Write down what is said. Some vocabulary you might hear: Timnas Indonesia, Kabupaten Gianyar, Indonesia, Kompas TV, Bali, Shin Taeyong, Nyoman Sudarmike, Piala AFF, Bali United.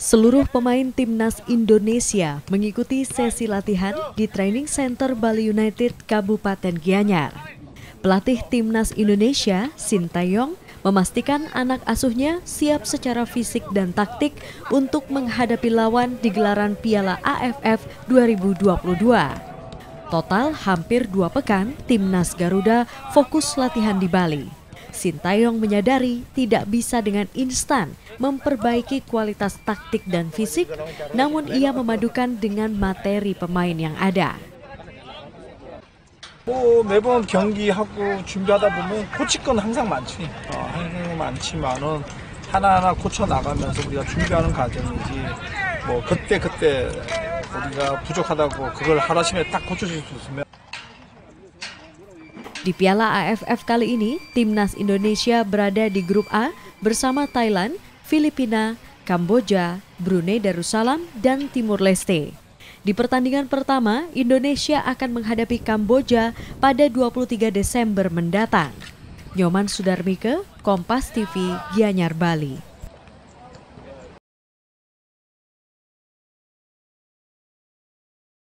Seluruh pemain Timnas Indonesia mengikuti sesi latihan di Training Center Bali United, Kabupaten Gianyar. Pelatih Timnas Indonesia, Shin Taeyong, memastikan anak asuhnya siap secara fisik dan taktik untuk menghadapi lawan di gelaran Piala AFF 2022. Total hampir 2 pekan, Timnas Garuda fokus latihan di Bali. Shin Taeyong menyadari tidak bisa dengan instan memperbaiki kualitas taktik dan fisik, namun ia memadukan dengan materi pemain yang ada. 매번 경기하고 준비하다 보면 고칠 건 항상 많지. 항상 많지만은 하나하나 고쳐 나가면서 우리가 준비하는 과정이지. 뭐 그때 우리가 부족하다고 그걸 하루아침에 딱 고쳐줄 수 있으면. Di Piala AFF kali ini, Timnas Indonesia berada di grup A bersama Thailand, Filipina, Kamboja, Brunei Darussalam, dan Timur Leste. Di pertandingan pertama, Indonesia akan menghadapi Kamboja pada 23 Desember mendatang. Nyoman Sudarmike, Kompas TV, Gianyar, Bali.